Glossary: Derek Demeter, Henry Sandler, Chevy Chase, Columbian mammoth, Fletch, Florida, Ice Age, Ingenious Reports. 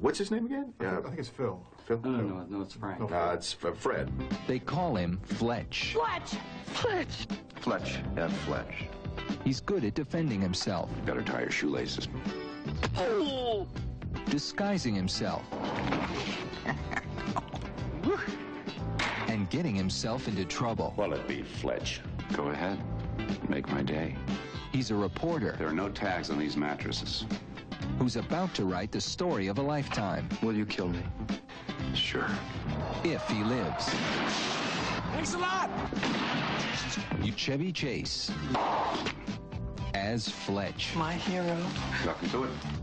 What's his name again? I think it's Phil. Phil? No, it's Frank. It's Fred. They call him Fletch. Fletch! Fletch! Fletch. F. Fletch. He's good at defending himself. You better tie your shoelaces. Oh. Disguising himself. And getting himself into trouble. Well, it be Fletch. Go ahead. Make my day. He's a reporter. There are no tags on these mattresses. Who's about to write the story of a lifetime. Will you kill me? Sure. If he lives. Thanks a lot! Chevy Chase. As Fletch. My hero. Welcome to it.